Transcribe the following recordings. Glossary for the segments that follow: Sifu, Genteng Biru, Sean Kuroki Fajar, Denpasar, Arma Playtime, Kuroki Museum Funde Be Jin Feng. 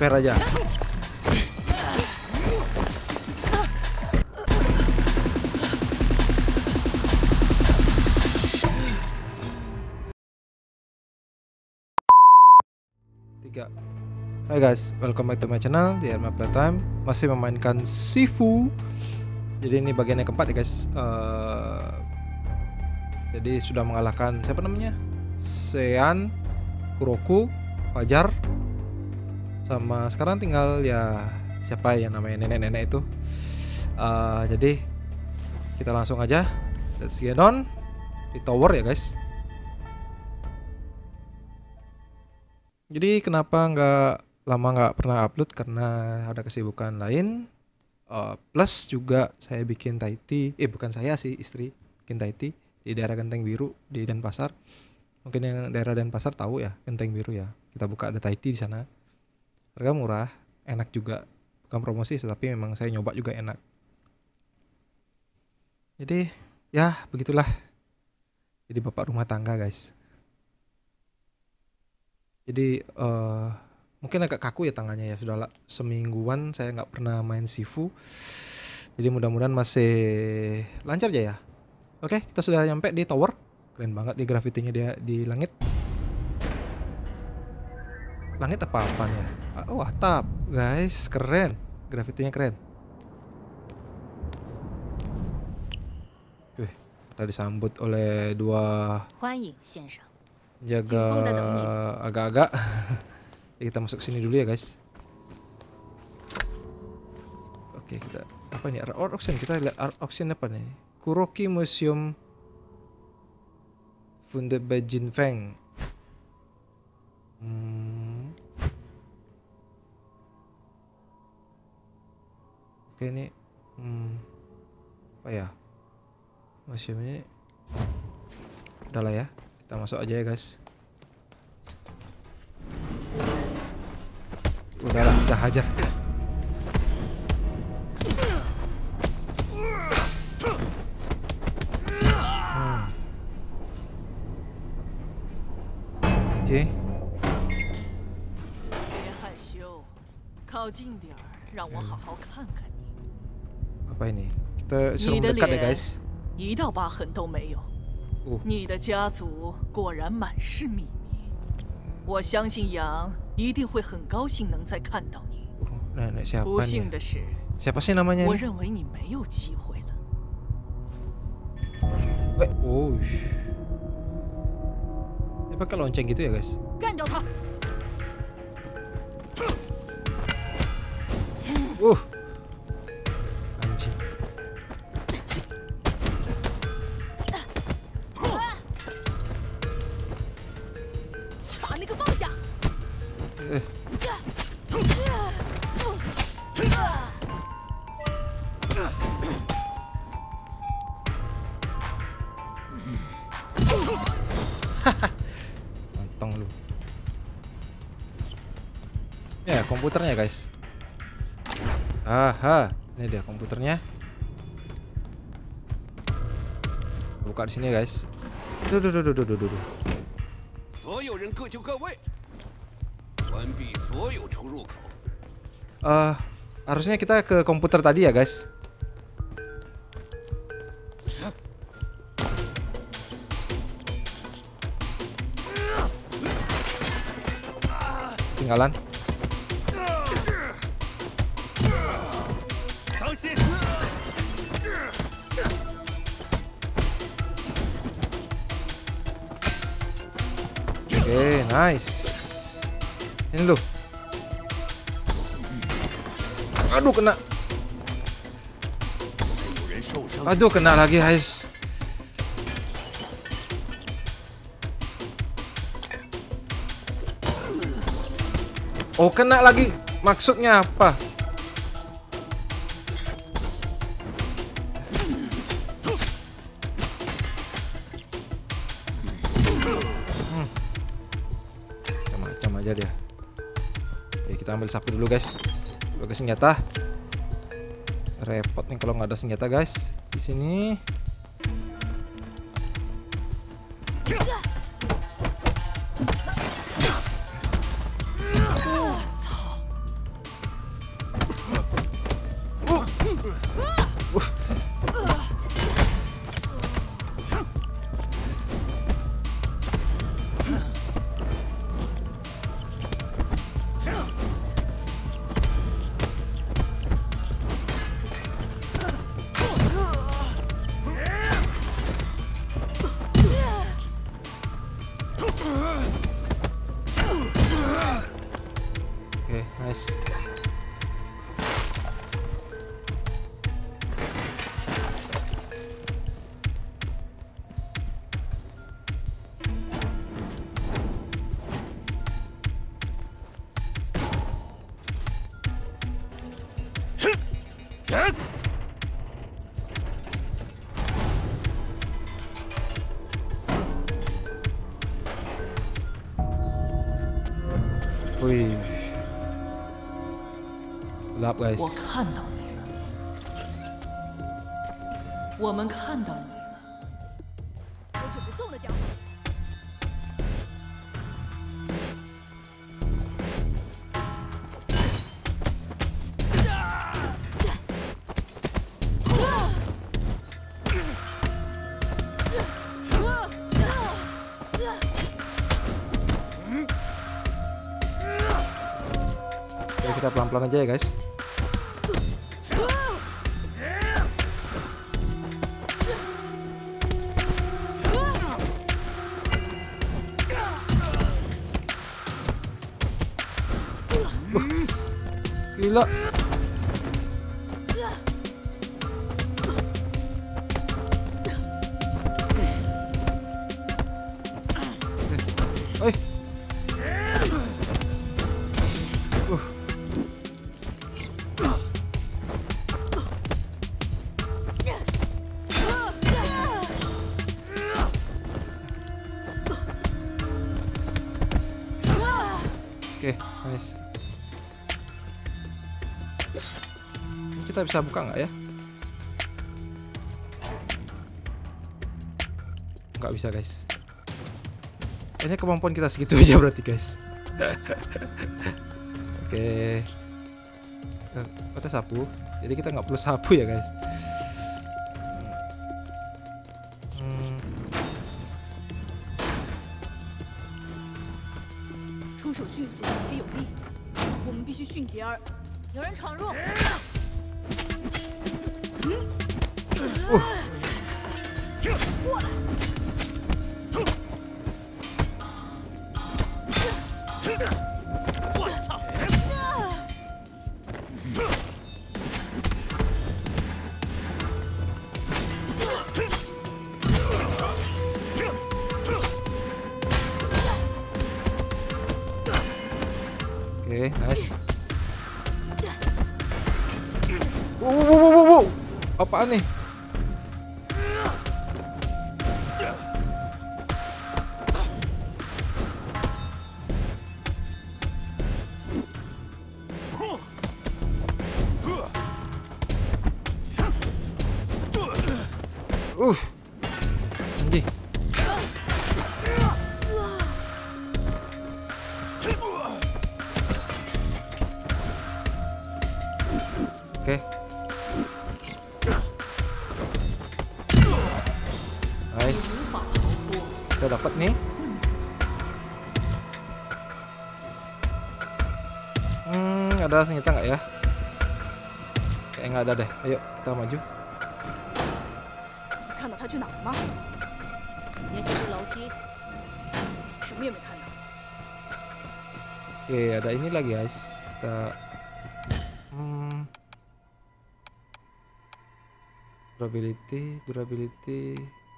spare aja. Hai guys, welcome back to my channel di Arma Playtime. Masih memainkan Sifu. Jadi ini bagian yang keempat ya guys. Jadi sudah mengalahkan siapa namanya? Sean Kuroki Fajar. Sama sekarang tinggal ya siapa yang namanya nenek-nenek itu. Jadi kita langsung aja. Let's get on di tower ya guys. Jadi kenapa nggak pernah upload karena ada kesibukan lain, plus juga saya bikin taiti, bukan saya sih, istri bikin taiti di daerah Genteng Biru di Denpasar. Mungkin yang daerah Denpasar tahu ya, Genteng Biru ya, kita buka ada taiti di sana, harga murah, enak juga, bukan promosi tapi memang saya nyoba juga enak. Jadi ya begitulah, jadi bapak rumah tangga guys. Jadi mungkin agak kaku ya tangannya ya, sudah semingguan saya nggak pernah main Sifu. Jadi mudah-mudahan masih lancar aja ya. Oke, kita sudah nyampe di tower. Keren banget nih grafitinya dia di langit. Langit apa-apaan ya? Oh, atap guys, keren. Grafitinya keren. Wih, kita disambut oleh dua jaga agak-agak. Kita masuk sini dulu ya guys. Oke, kita apa ini, art auction, kita lihat art auction apa nih. Kuroki Museum Funde Be Jin Feng. Oke ini apa ya museum ini, udahlah ya. Kita masuk aja ya guys. Udahlah, kita hajar. Oke. Apa ini? Kita suruh dekat ya guys. Nenek siapa nih? Siapa sih namanya ini? Oh, dia pakai lonceng gitu ya guys. Mantong lu. Ya, komputernya guys. Aha, ini dia komputernya. Buka di sini guys. Duh. Harusnya kita ke komputer tadi ya guys. Tinggalan. Oke, nice. Ini loh. Aduh, kena. Aduh, kena lagi, guys. Oh, kena lagi. Maksudnya apa? Macam-macam aja dia. Oke, kita ambil sapu dulu guys. Pakai senjata. Repot nih kalau nggak ada senjata guys. Di sini. guys. Wih, gelap guys. Kita pelan-pelan aja ya guys. Gila. Oke, nice. Kita bisa buka nggak ya? Nggak bisa guys. Kayaknya kemampuan kita segitu aja berarti guys. Oke. Ada sapu. Jadi kita nggak perlu sapu ya guys. Oke, nice. Wow. Apaan nih? Anjing. Oke. Nice. Kita dapat nih. Ada senjata nggak ya? Kayak nggak ada deh. Ayo kita maju. Oke, ada ini lagi guys. Kita durability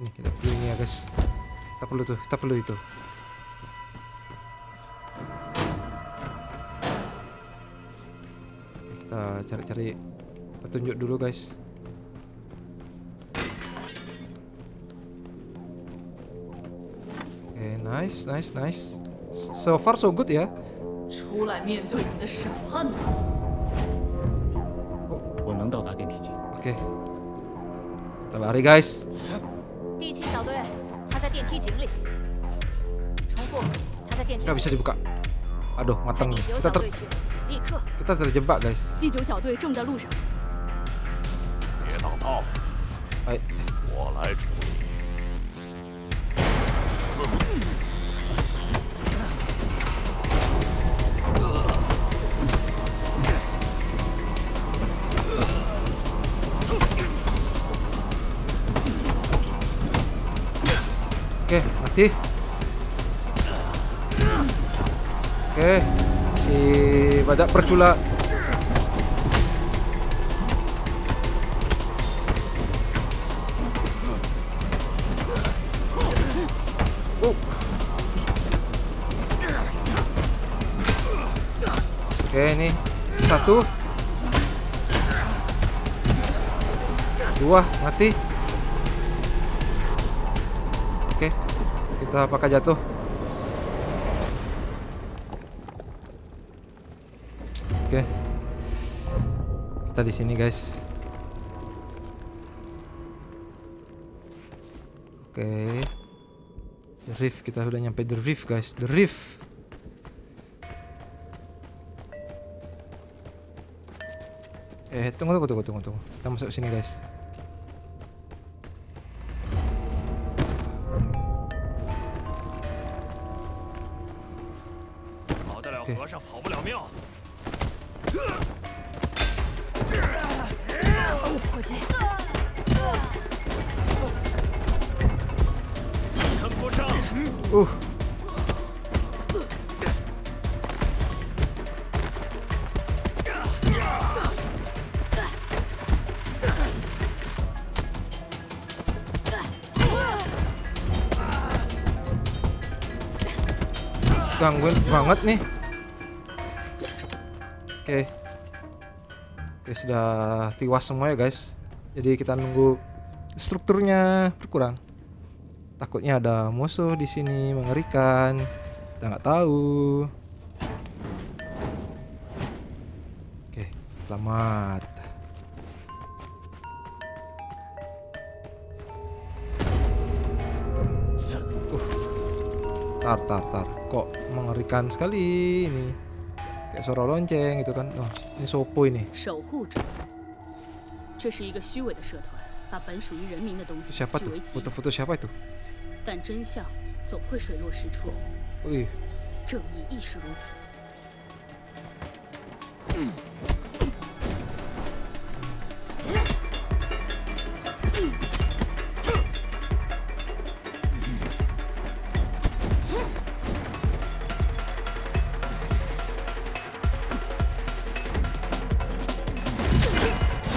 ini kita perlu ini ya guys. Kita perlu itu. Kita cari-cari petunjuk dulu guys. Oke, nice. So far so good ya. Oke. Kita lari guys. Gak bisa dibuka. Aduh, matang. Kita terjebak guys. Hai. Oke, mati. Oke, masih badak percula. Oke, ini satu, dua, mati. Oke, kita pakai jatuh. Oke, kita di sini, guys. Oke, the reef, kita sudah nyampe the reef, guys. The reef. Tunggu. Kita masuk sini, guys. Okay. Gangguin banget nih. Oke, sudah tiwas semua ya, guys. Jadi kita nunggu strukturnya berkurang. Takutnya ada musuh di sini mengerikan. Kita nggak tahu. Oke, selamat. Tar. Kok mengerikan sekali ini. Kayak suara lonceng gitu kan. Oh, ini sopo ini. Siapa tuh? Foto-foto siapa itu? Wih.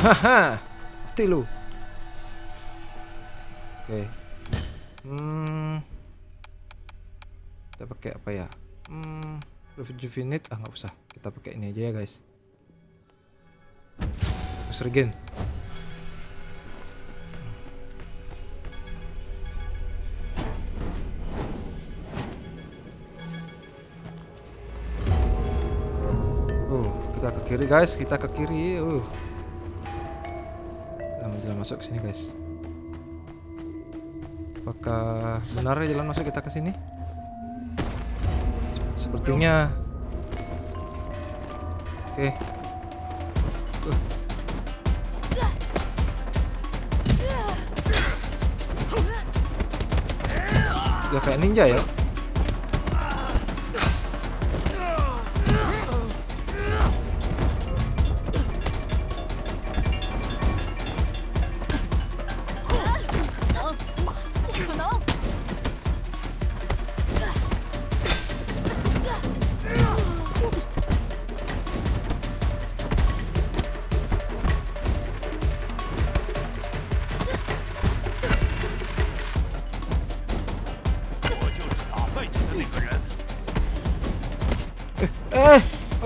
Haha, mati lu. Oke. Kita pakai apa ya? Rejuvenate, nggak usah. Kita pakai ini aja ya, guys. Sergen. Kita ke kiri, guys. Kita ke kiri. Jalan masuk ke sini, guys. Apakah benar jalan masuk kita ke sini? Sepertinya. Oke. Udah kayak ninja ya.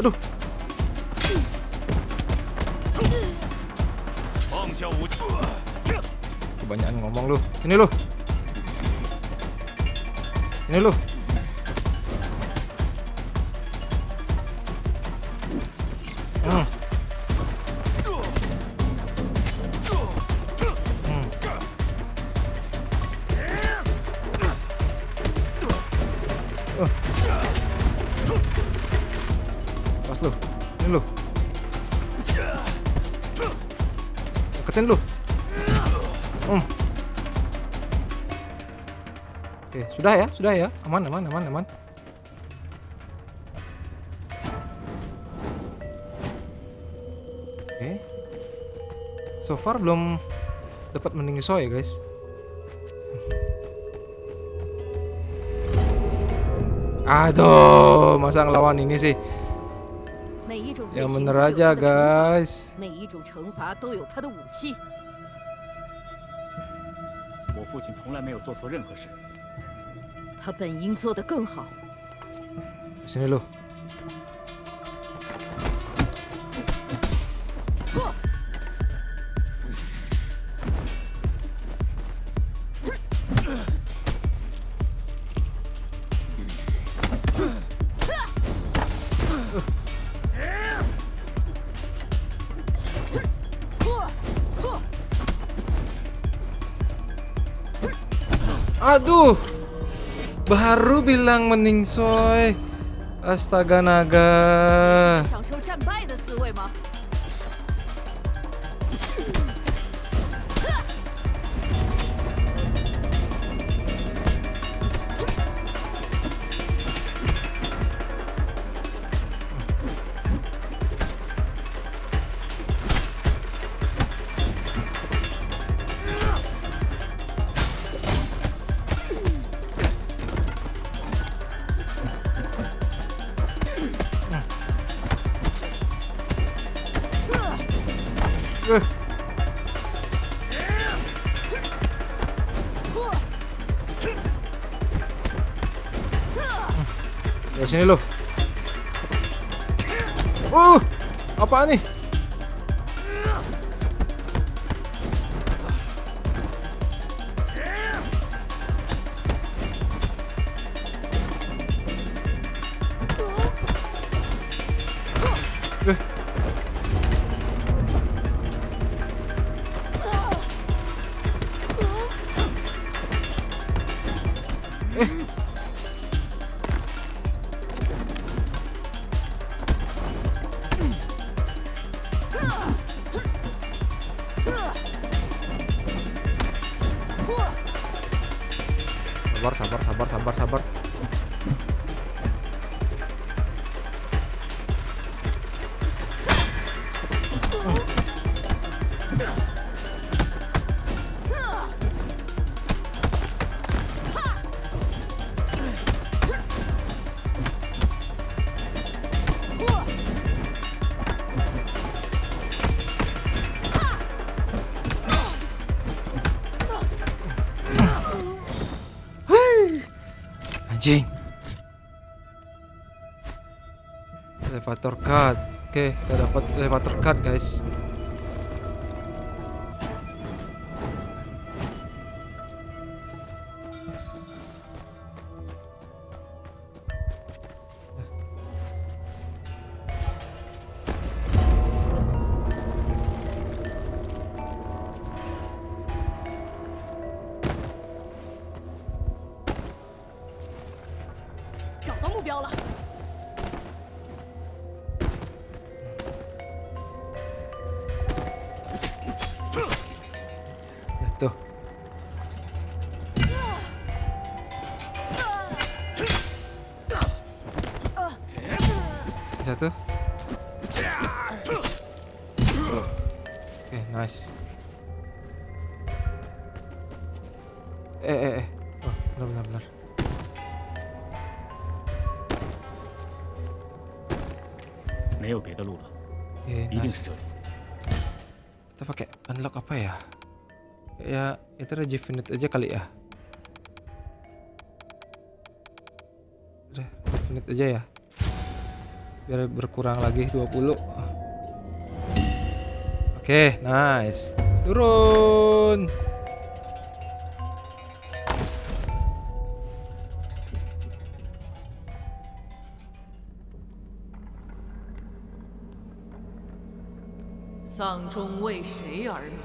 Aduh. Kebanyakan ngomong lu. Ini lu. Deketin lu. Oke, sudah ya. Aman. Oke. So far belum dapat mendingi soal ya, guys. Aduh, masa ngelawan ini sih. Yang bener aja, guys. Sini loh. Aduh, baru bilang meningsoy. Astaga naga. Ya sini loh. Apaan nih? Sabar. Elevator card. Oke, kita dapat elevator card, guys. Satu. Oke, nice. Oh, benar. Oke, nice. Kita pakai unlock apa ya? Ya, itu rejuvenate aja kali ya. Udah, rejuvenate aja ya. Biar berkurang lagi 20. Oke, nice. Turun. Sang Zhong wei shui er min.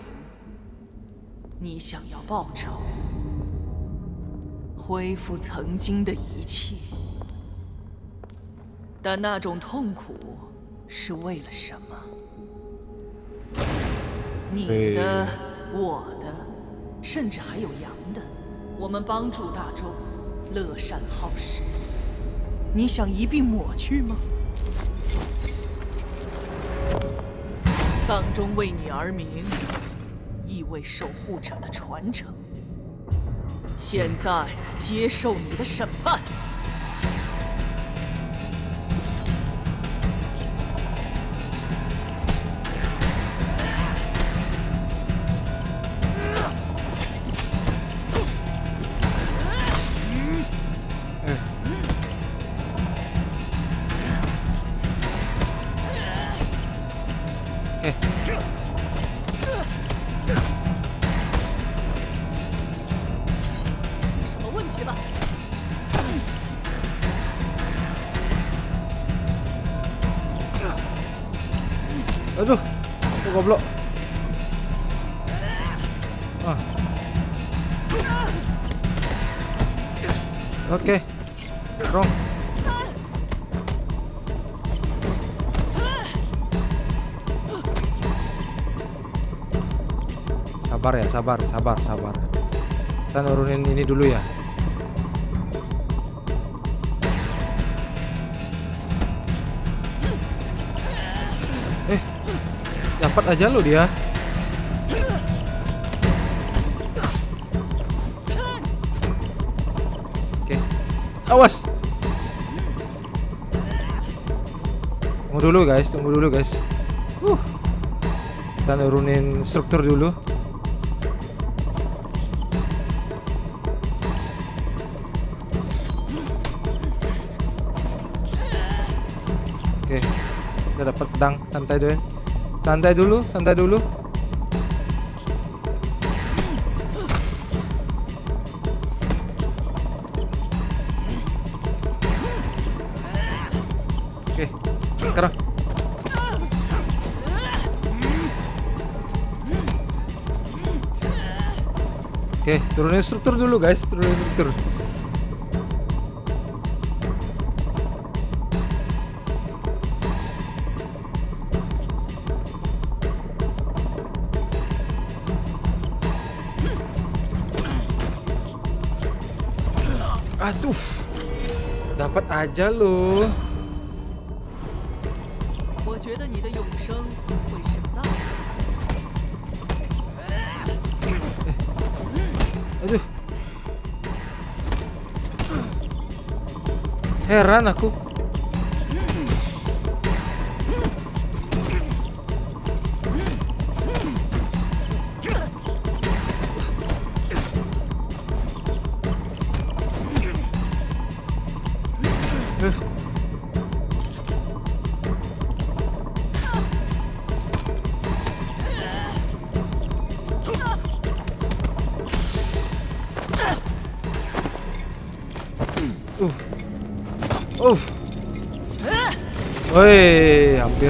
Ni xiang yao bao chou. Hui fu ceng jing de yi qi. 但那种痛苦是为了什么？你的、我的，甚至还有羊的，我们帮助大众，乐善好施。你想一并抹去吗？丧钟为你而鸣，意味守护者的传承。现在接受你的审判。Aduh, aku goblok. Ah. Oke. Wrong. Sabar ya, sabar. Kita nurunin ini dulu ya. Dapat aja lo dia. Oke. Awas. Tunggu dulu guys. Kita nurunin struktur dulu. Oke. Kita dapat pedang, santai dulu. Santai dulu. Oke, sekarang. Oke, turunin struktur dulu guys, Aduh, dapat aja lo. Aduh, heran aku. Woi, hampir.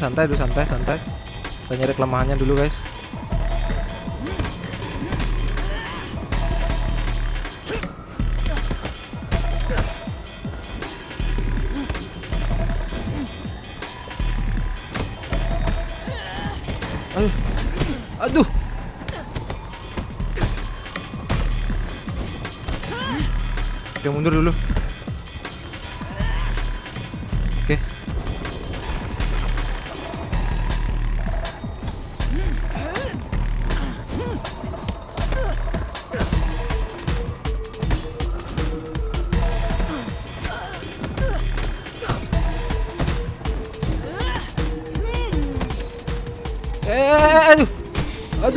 Santai dulu. Kita nyari kelemahannya dulu, guys. Aduh. Oke, mundur dulu.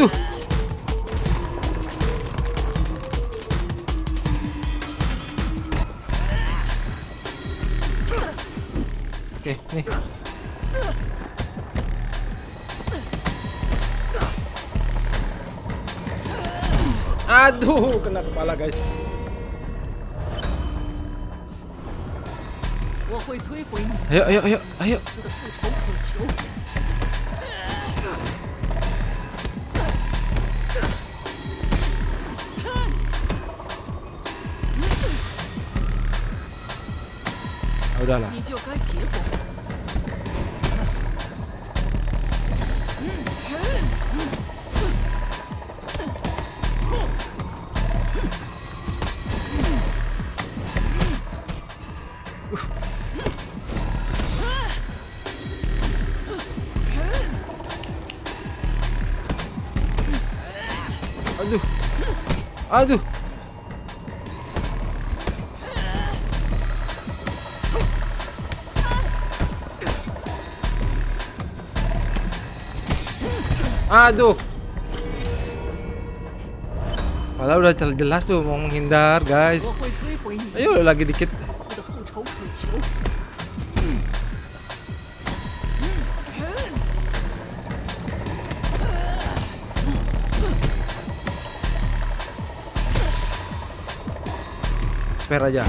Aduh. Oke, nih. Aduh, kena kepala, guys. Ayo. Udahlah. Aduh. Aduh. Padahal udah jelas tuh mau menghindar, guys. Ayo lagi dikit. Spare aja.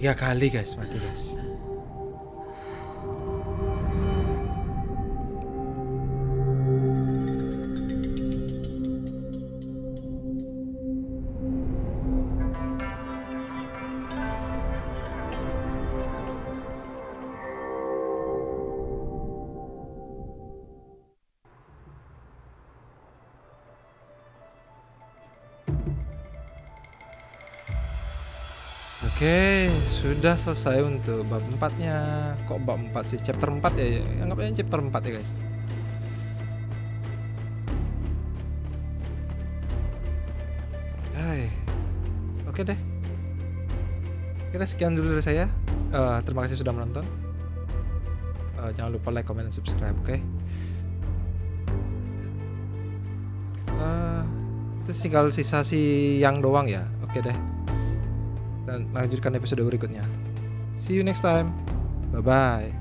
Tiga kali guys, mati guys. Oke, sudah selesai untuk bab 4-nya. Kok bab 4 sih? Chapter 4 ya? Anggapnya chapter 4 ya guys. Hai. Oke deh. Oke, sekian dulu dari saya. Terima kasih sudah menonton. Jangan lupa like, comment, dan subscribe, oke? Itu tinggal sisa si yang doang ya. Oke deh. Dan lanjutkan episode berikutnya. See you next time. Bye-bye.